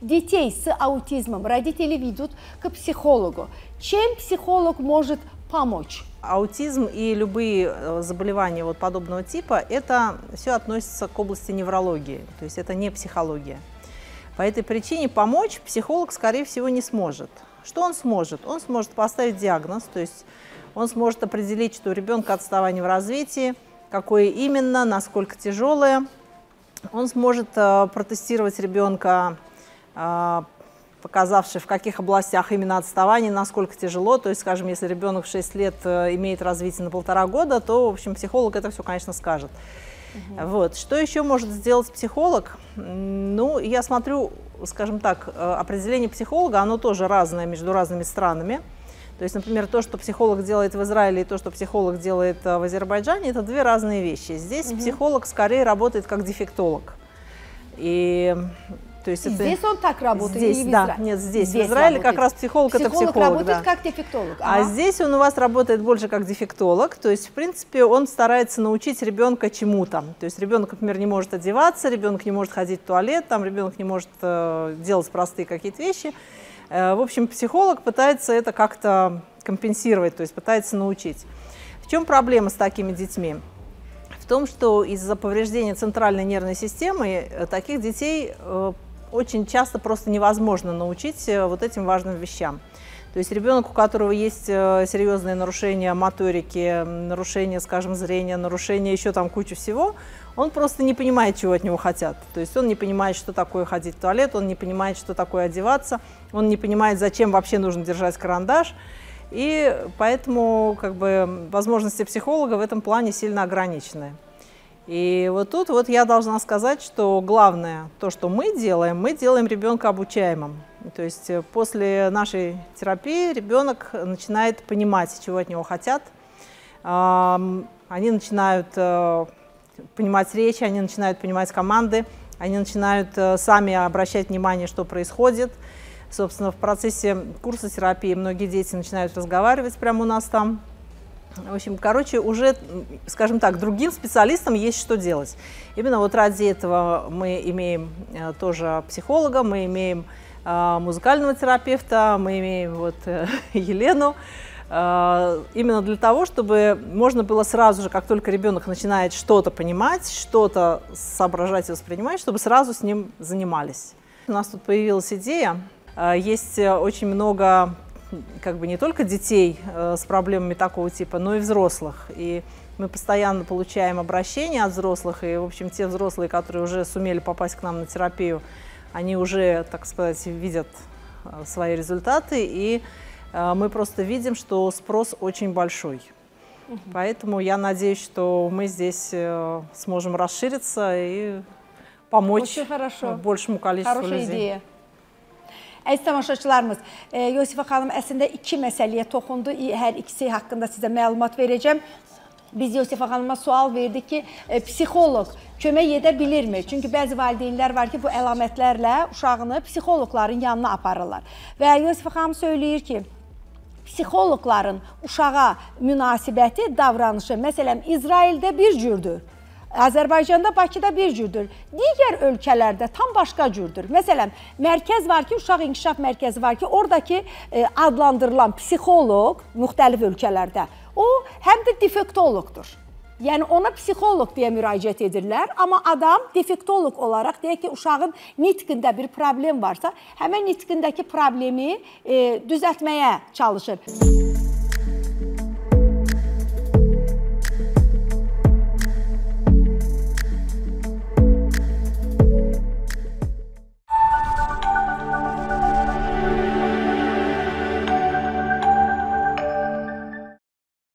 детей с аутизмом родители ведут к психологу. Чем психолог может помочь? Аутизм и любые заболевания вот подобного типа, это все относится к области неврологии, то есть это не психология. По этой причине помочь психолог, скорее всего, не сможет. Что он сможет? Он сможет поставить диагноз, то есть он сможет определить, что у ребенка отставание в развитии, какое именно, насколько тяжелое. Он сможет протестировать ребенка, показавший, в каких областях именно отставание, насколько тяжело. То есть, скажем, если ребенок в 6 лет имеет развитие на 1,5 года, то, в общем, психолог это все, конечно, скажет. Угу. Вот. Что еще может сделать психолог? Ну, я смотрю, скажем так, определение психолога, оно тоже разное между разными странами. То есть, например, то, что психолог делает в Израиле, и то, что психолог делает в Азербайджане, это две разные вещи. Здесь психолог скорее работает как дефектолог. И, то есть, и это... Здесь он так работает? Здесь, или да, нет, здесь в Израиле работает. Как раз психолог это психолог. Работает да. Как дефектолог. А здесь он у вас работает больше как дефектолог. То есть, в принципе, он старается научить ребенка чему-то. То есть ребенок, например, не может одеваться, ребенок не может ходить в туалет, там ребенок не может делать простые какие-то вещи. В общем, психолог пытается это как-то компенсировать, то есть пытается научить. В чем проблема с такими детьми? В том, что из-за повреждения центральной нервной системы таких детей очень часто просто невозможно научить вот этим важным вещам. То есть ребенок, у которого есть серьезные нарушения моторики, нарушения, скажем, зрения, нарушения еще там кучу всего, он просто не понимает, чего от него хотят. То есть он не понимает, что такое ходить в туалет, он не понимает, что такое одеваться, он не понимает, зачем вообще нужно держать карандаш. И поэтому, как бы, возможности психолога в этом плане сильно ограничены. И вот тут вот я должна сказать, что главное, то, что мы делаем ребенка обучаемым. То есть после нашей терапии ребенок начинает понимать, чего от него хотят. Они начинают понимать речь, они начинают понимать команды, они начинают сами обращать внимание, что происходит. Собственно, в процессе курса терапии многие дети начинают разговаривать прямо у нас там. В общем, короче, уже, скажем так, другим специалистам есть что делать. Именно вот ради этого мы имеем тоже психолога, мы имеем музыкального терапевта, мы имеем вот Елену. Именно для того, чтобы можно было сразу же, как только ребенок начинает что-то понимать, что-то соображать и воспринимать, чтобы сразу с ним занимались. У нас тут появилась идея. Есть очень много... как бы не только детей с проблемами такого типа, но и взрослых. И мы постоянно получаем обращения от взрослых, и, в общем, те взрослые, которые уже сумели попасть к нам на терапию, они уже, так сказать, видят свои результаты, и мы просто видим, что спрос очень большой. Угу. Поэтому я надеюсь, что мы здесь сможем расшириться и помочь большему количеству людей. Идея. Əziz tamaşaçılarımız, Yosifa xanım əslində 2 məsələyə toxundu, hər ikisi haqqında sizə məlumat verəcəm. Biz Yosifa xanıma sual verdik ki, psixolog kömək edə bilirmi? Çünki bəzi valideynlər var ki, bu əlamətlərlə uşağını psixologların yanına aparırlar. Və Yosifa xanım söyləyir ki, psixologların uşağa münasibəti, davranışı, məsələn, İsraildə bir cürdür. Azərbaycanda, Bakıda bir cürdür. Digər ölkələrdə tam başqa cürdür. Məsələn, mərkəz var ki, Uşaq İnkişaf Mərkəzi var ki, oradakı adlandırılan psixolog müxtəlif ölkələrdə, o həm də defektologdur. Yəni, ona psixolog deyə müraciət edirlər, amma adam defektolog olaraq deyək ki, uşağın nitqində bir problem varsa, həmən nitqindəki problemi düzəltməyə çalışır.